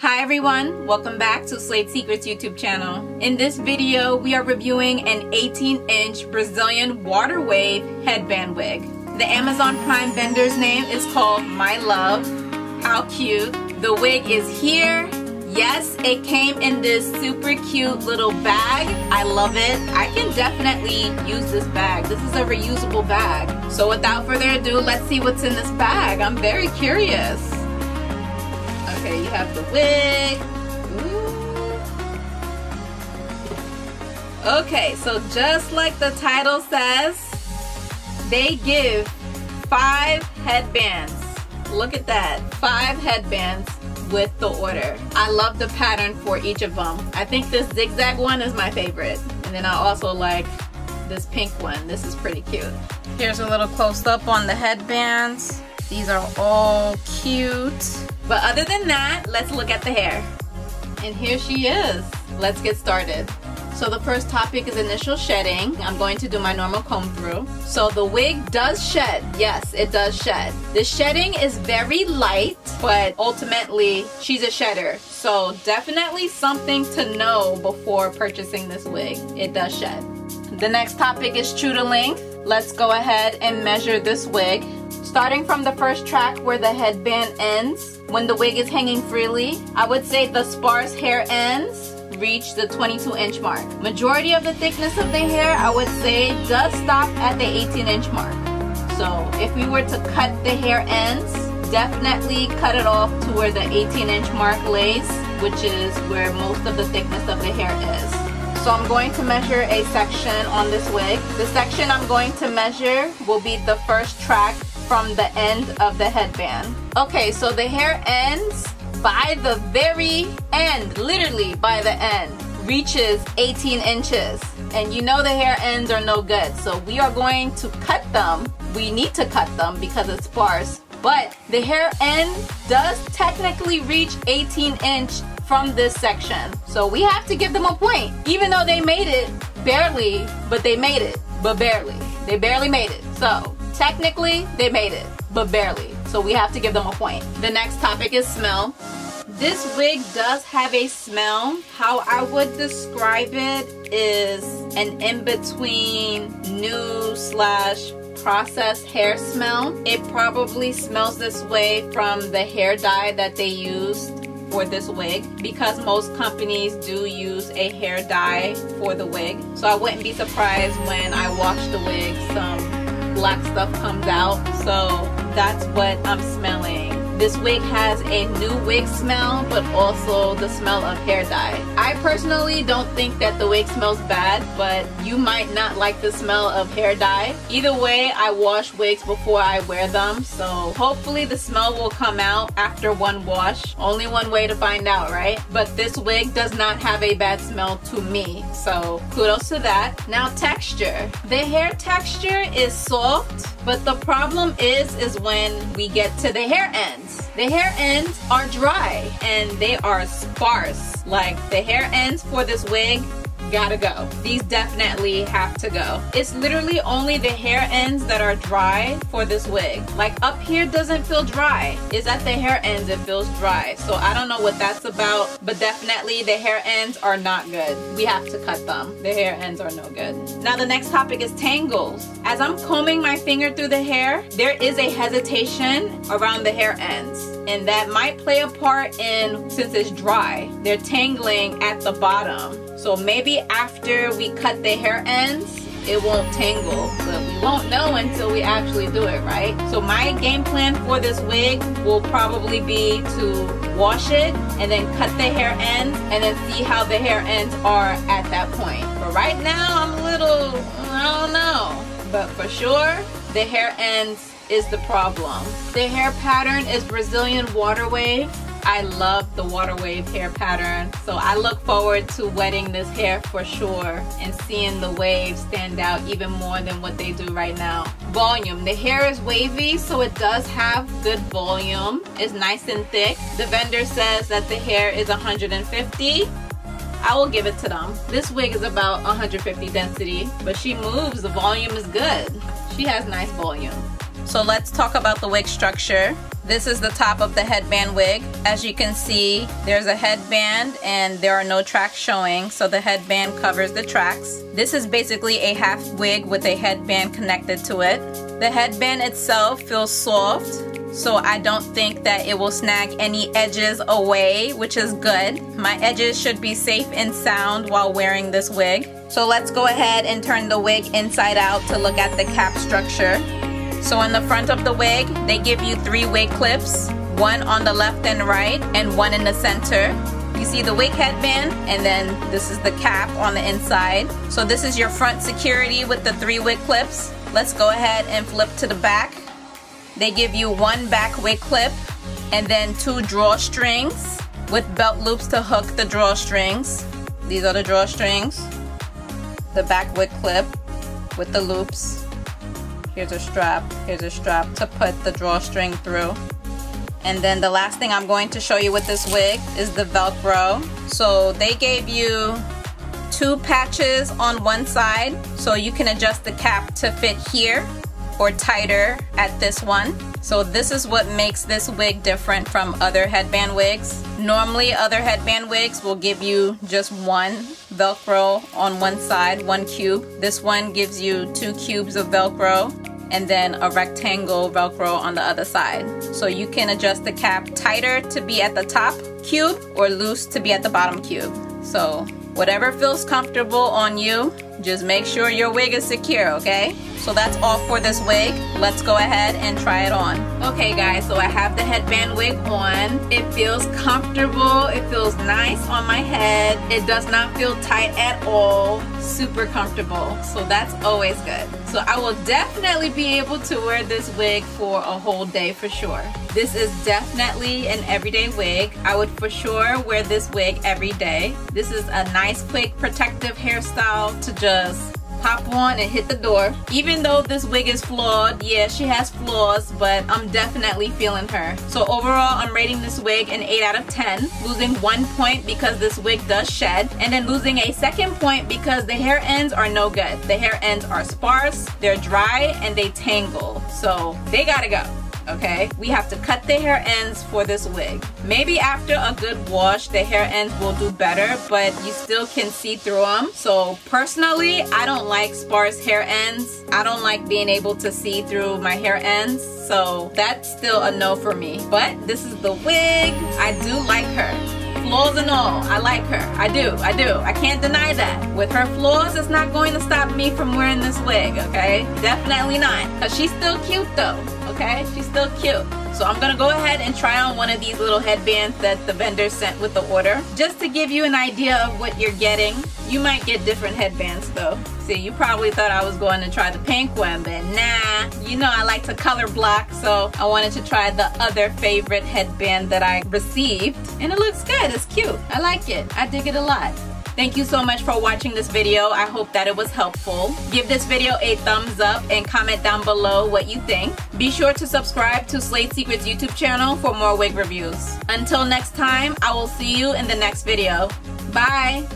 Hi everyone, welcome back to Slayed Secrets YouTube channel. In this video, we are reviewing an 18-inch Brazilian water wave headband wig. The Amazon Prime vendor's name is called My Love. How cute. The wig is here. Yes, it came in this super cute little bag. I love it. I can definitely use this bag. This is a reusable bag. So without further ado, let's see what's in this bag. I'm very curious. Okay, you have the wig. Ooh. Okay, so just like the title says, they give 5 headbands. Look at that, 5 headbands with the order. I love the pattern for each of them. I think this zigzag one is my favorite. And then I also like this pink one. This is pretty cute. Here's a little close up on the headbands. These are all cute. But other than that, let's look at the hair. And here she is. Let's get started. So the first topic is initial shedding. I'm going to do my normal comb through. So the wig does shed. Yes, it does shed. The shedding is very light, but ultimately she's a shedder. So definitely something to know before purchasing this wig. It does shed. The next topic is true to length. Let's go ahead and measure this wig. Starting from the first track where the headband ends, when the wig is hanging freely, I would say the sparse hair ends reach the 22-inch mark. Majority of the thickness of the hair, I would say, does stop at the 18-inch mark. So if we were to cut the hair ends, definitely cut it off to where the 18-inch mark lays, which is where most of the thickness of the hair is. So I'm going to measure a section on this wig. The section I'm going to measure will be the first track from the end of the headband. Okay, so the hair ends by the very end, literally by the end, reaches 18 inches. And you know the hair ends are no good, so we are going to cut them. We need to cut them because it's sparse, but the hair end does technically reach 18 inches from this section. So we have to give them a point, even though they made it barely, but they made it, but barely. They barely made it. So technically they made it, but barely. So we have to give them a point. The next topic is smell. This wig does have a smell. How I would describe it is an in-between new slash processed hair smell. It probably smells this way from the hair dye that they used for this wig, because most companies do use a hair dye for the wig. So I wouldn't be surprised when I wash the wig, some black stuff comes out. So that's what I'm smelling. This wig has a new wig smell, but also the smell of hair dye. I personally don't think that the wig smells bad, but you might not like the smell of hair dye. Either way, I wash wigs before I wear them, so hopefully the smell will come out after one wash. Only one way to find out, right? But this wig does not have a bad smell to me, so kudos to that. Now texture. The hair texture is soft, but the problem is when we get to the hair end. The hair ends are dry and they are sparse. Like the hair ends for this wig gotta go. These definitely have to go. It's literally only the hair ends that are dry for this wig. Like up here doesn't feel dry. It's at the hair ends it feels dry. So I don't know what that's about, but definitely the hair ends are not good. We have to cut them. The hair ends are no good. Now the next topic is tangles. As I'm combing my finger through the hair, there is a hesitation around the hair ends. And that might play a part in, since it's dry, they're tangling at the bottom. So maybe after we cut the hair ends, it won't tangle, but we won't know until we actually do it, right? So my game plan for this wig will probably be to wash it and then cut the hair ends and then see how the hair ends are at that point. But right now I'm a little, I don't know, but for sure the hair ends is the problem. The hair pattern is Brazilian water wave. I love the water wave hair pattern, so I look forward to wetting this hair for sure and seeing the waves stand out even more than what they do right now. Volume. The hair is wavy, so it does have good volume. It's nice and thick. The vendor says that the hair is 150. I will give it to them. This wig is about 150 density, but she moves. The volume is good. She has nice volume. So let's talk about the wig structure. This is the top of the headband wig. As you can see, there's a headband and there are no tracks showing, so the headband covers the tracks. This is basically a half wig with a headband connected to it. The headband itself feels soft, so I don't think that it will snag any edges away, which is good. My edges should be safe and sound while wearing this wig. So let's go ahead and turn the wig inside out to look at the cap structure. So on the front of the wig, they give you 3 wig clips, one on the left and right, and one in the center. You see the wig headband, and then this is the cap on the inside. So this is your front security with the 3 wig clips. Let's go ahead and flip to the back. They give you 1 back wig clip, and then 2 drawstrings with belt loops to hook the drawstrings. These are the drawstrings, the back wig clip with the loops. Here's a strap to put the drawstring through. And then the last thing I'm going to show you with this wig is the Velcro. So they gave you 2 patches on one side, so you can adjust the cap to fit here or tighter at this one. So this is what makes this wig different from other headband wigs. Normally other headband wigs will give you just 1 Velcro on one side, 1 cube. This one gives you 2 cubes of Velcro and then a rectangle Velcro on the other side. So you can adjust the cap tighter to be at the top cube or loose to be at the bottom cube. So whatever feels comfortable on you, just make sure your wig is secure, okay? So that's all for this wig. Let's go ahead and try it on. Okay guys, so I have the headband wig on. It feels comfortable, it feels nice on my head. It does not feel tight at all, super comfortable. So that's always good. So I will definitely be able to wear this wig for a whole day for sure. This is definitely an everyday wig. I would for sure wear this wig every day. This is a nice, quick, protective hairstyle to just pop on and hit the door. Even though this wig is flawed, yeah, she has flaws, but I'm definitely feeling her. So overall, I'm rating this wig an 8 out of 10, losing 1 point because this wig does shed, and then losing a second point because the hair ends are no good. The hair ends are sparse, they're dry, and they tangle. So they gotta go. Okay, we have to cut the hair ends for this wig. Maybe after a good wash, the hair ends will do better, but you still can see through them. So personally, I don't like sparse hair ends. I don't like being able to see through my hair ends. So that's still a no for me. But this is the wig. I do like her. Flaws and all, I like her. I do. I can't deny that. With her flaws, it's not going to stop me from wearing this wig, okay? Definitely not. Because she's still cute though, okay? She's still cute. So I'm gonna go ahead and try on one of these little headbands that the vendor sent with the order, just to give you an idea of what you're getting. You might get different headbands though. See, you probably thought I was going to try the pink one, but nah. You know I like to color block, so I wanted to try the other favorite headband that I received. And it looks good, it's cute. I like it, I dig it a lot. Thank you so much for watching this video. I hope that it was helpful. Give this video a thumbs up and comment down below what you think. Be sure to subscribe to Slayed Secrets YouTube channel for more wig reviews. Until next time, I will see you in the next video. Bye.